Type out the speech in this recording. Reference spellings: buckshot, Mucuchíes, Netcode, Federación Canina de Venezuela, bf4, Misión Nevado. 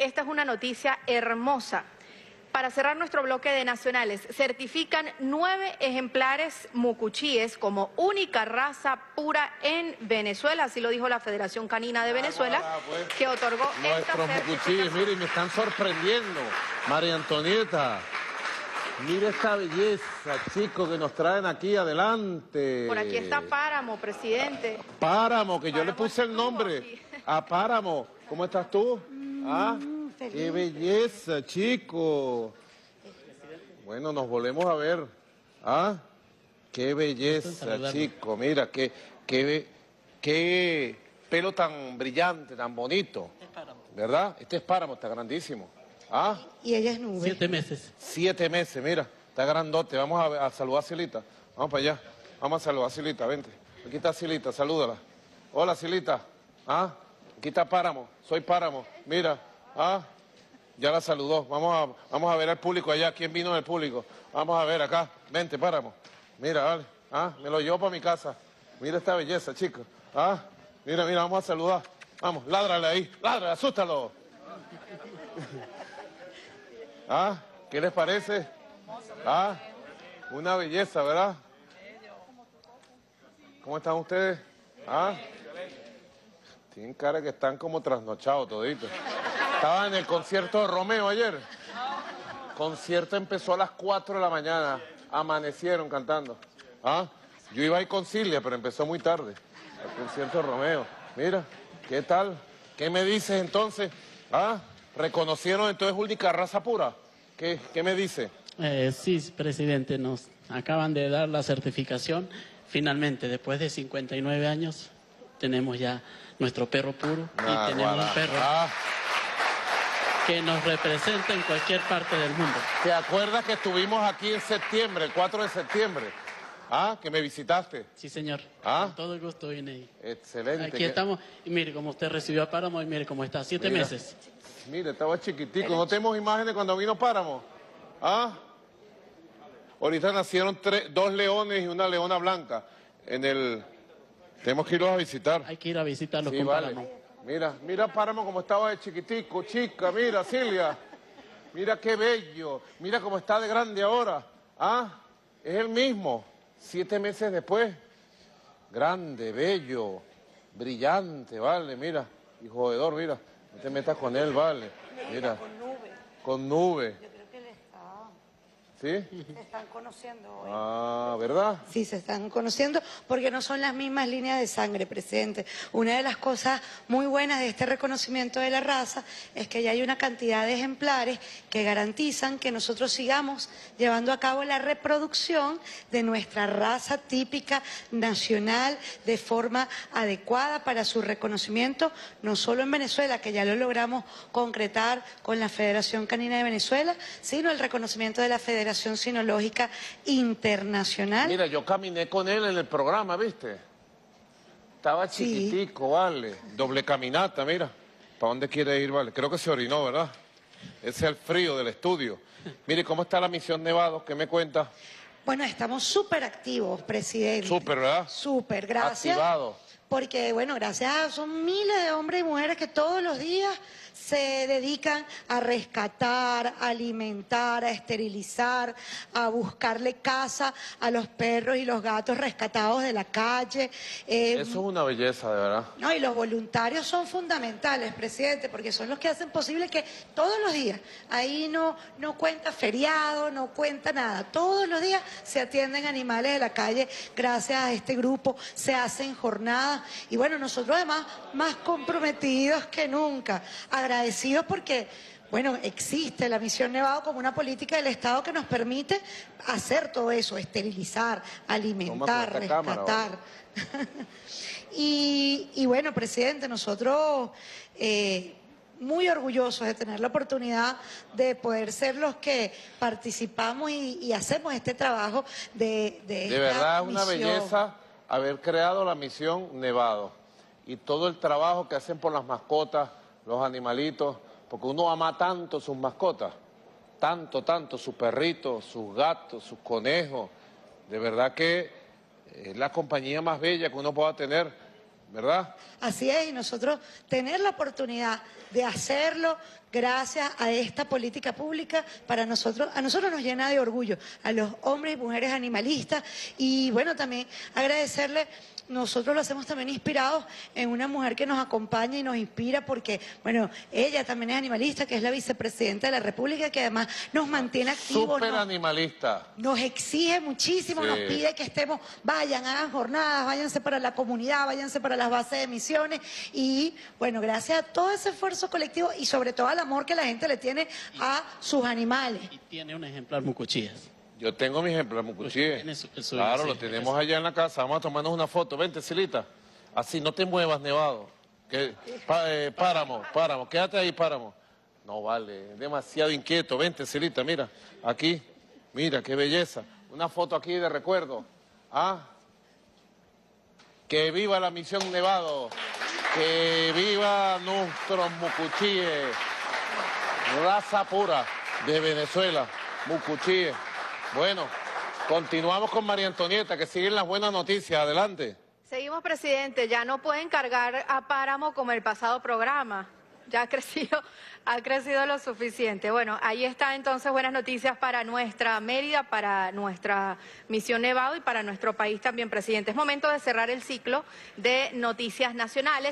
esta es una noticia hermosa. Para cerrar nuestro bloque de nacionales, certifican 9 ejemplares mucuchíes como única raza pura en Venezuela, así lo dijo la Federación Canina de Venezuela, pues, que otorgó esta certificación. Mucuchíes, miren, me están sorprendiendo, María Antonieta. Mira esta belleza, chicos, que nos traen aquí adelante. Por aquí está Páramo, presidente. Páramo, que Páramo, yo le puse el nombre aquí. A Páramo. ¿Cómo estás tú? ¿Ah? ¡Qué belleza, chicos! Bueno, nos volvemos a ver. ¿Ah? ¡Qué belleza, chicos! Mira, qué pelo tan brillante, tan bonito. Este es Páramo. ¿Verdad? Este es Páramo, está grandísimo. ¿Ah? Y ella es Nube. 7 meses. 7 meses, mira. Está grandote. Vamos a saludar a Silita. Vamos para allá. Vamos a saludar a Silita, vente. Aquí está Silita, salúdala. Hola, Silita. ¿Ah? Aquí está Páramo. Soy Páramo. Mira. Ah, ya la saludó. Vamos a ver al público allá. ¿Quién vino del público? Vamos a ver acá. Vente, Páramo. Mira, vale. Ah, me lo llevo para mi casa. Mira esta belleza, chicos. Ah, mira, vamos a saludar. Vamos, ládrale ahí. Ládrale, asústalo. Ah, ¿qué les parece? Ah, una belleza, ¿verdad? ¿Cómo están ustedes? Ah, tienen cara que están como trasnochados toditos. Estaba en el concierto de Romeo ayer. El concierto empezó a las 4 de la mañana. Amanecieron cantando. ¿Ah? Yo iba a ir con Cilia, pero empezó muy tarde. El concierto de Romeo. Mira, ¿qué tal? ¿Qué me dices entonces? ¿Ah? ¿Reconocieron entonces única raza pura? ¿Qué me dice? Sí, presidente, nos acaban de dar la certificación. Finalmente, después de 59 años, tenemos ya nuestro perro puro y tenemos un perro... que nos representa en cualquier parte del mundo. ¿Te acuerdas que estuvimos aquí en septiembre, el 4 de septiembre? ¿Ah? ¿Que me visitaste? Sí, señor. ¿Ah? Con todo el gusto vine ahí. Excelente. Aquí estamos. Y mire, como usted recibió a Páramo, y mire cómo está, 7 meses. Mire, estaba chiquitico. ¿No tenemos imágenes cuando vino Páramo? ¿Ah? Ahorita nacieron 2 leones y una leona blanca. En el... Tenemos que irlos a visitar. Hay que ir a visitarlos, sí, con Páramo. Mira Páramo como estaba de chiquitico, chica, mira Silvia, mira qué bello, mira cómo está de grande ahora, ah, es el mismo, 7 meses después, grande, bello, brillante, vale, mira, y jodedor, mira, no te metas con él, vale, mira, con Nube, yo creo que le está, ¿sí? Se están conociendo hoy. Ah, ¿verdad? Sí, se están conociendo porque no son las mismas líneas de sangre, presidente. Una de las cosas muy buenas de este reconocimiento de la raza es que ya hay una cantidad de ejemplares que garantizan que nosotros sigamos llevando a cabo la reproducción de nuestra raza típica nacional de forma adecuada para su reconocimiento, no solo en Venezuela, que ya lo logramos concretar con la Federación Canina de Venezuela, sino el reconocimiento de la Federación Sinológica Internacional. Mira, yo caminé con él en el programa, ¿viste? Estaba chiquitico, sí. Vale. Doble caminata, mira. ¿Para dónde quiere ir, vale? Creo que se orinó, ¿verdad? Ese es el frío del estudio. Mire, ¿cómo está la Misión Nevado? ¿Qué me cuenta? Bueno, estamos súper activos, presidente. Súper, ¿verdad? Súper, gracias. Activados. Porque, bueno, gracias a son miles de hombres y mujeres que todos los días se dedican a rescatar, a alimentar, a esterilizar, a buscarle casa a los perros y los gatos rescatados de la calle. Eso es una belleza, de verdad. No, y los voluntarios son fundamentales, presidente, porque son los que hacen posible que todos los días, ahí no cuenta feriado, no cuenta nada, todos los días se atienden animales de la calle gracias a este grupo, se hacen jornadas. Y bueno, nosotros además más comprometidos que nunca, agradecidos porque, bueno, existe la Misión Nevado como una política del Estado que nos permite hacer todo eso, esterilizar, alimentar, rescatar. Y bueno, presidente, nosotros... muy orgullosos de tener la oportunidad de poder ser los que participamos y hacemos este trabajo de esta verdad, misión. Una belleza haber creado la Misión Nevado y todo el trabajo que hacen por las mascotas, los animalitos, porque uno ama tanto sus mascotas, tanto, sus perritos, sus gatos, sus conejos. De verdad que es la compañía más bella que uno pueda tener, ¿verdad? Así es, y nosotros tener la oportunidad de hacerlo, gracias a esta política pública, para nosotros, a nosotros nos llena de orgullo, a los hombres y mujeres animalistas. Y bueno, también agradecerle, nosotros lo hacemos también inspirados en una mujer que nos acompaña y nos inspira, porque bueno, ella también es animalista, que es la vicepresidenta de la República, que además nos mantiene activos. Súper animalista. Nos exige muchísimo, sí. Nos pide que estemos, vayan, hagan jornadas, váyanse para la comunidad, váyanse para las bases de misiones. Y bueno, gracias a todo ese esfuerzo colectivo y sobre todo al amor que la gente le tiene a sus animales. Y tiene un ejemplar Mucuchíes. Yo tengo mi ejemplar Mucuchíes. Claro, lo tenemos allá en la casa. Vamos a tomarnos una foto. Vente, Silita. Así, no te muevas, Nevado. Que, páramo. Quédate ahí, páramo. No vale, demasiado inquieto. Vente, Silita, mira. Aquí, mira, qué belleza. Una foto aquí de recuerdo. Ah, que viva la Misión Nevado. Que viva nuestros Mucuchíes. Raza pura de Venezuela. Mucuchíes. Bueno, continuamos con María Antonieta, que siguen las buenas noticias. Adelante. Seguimos, presidente. Ya no pueden cargar a páramo como el pasado programa. Ya ha crecido lo suficiente. Bueno, ahí está entonces buenas noticias para nuestra Mérida, para nuestra Misión Nevado y para nuestro país también, presidente. Es momento de cerrar el ciclo de noticias nacionales.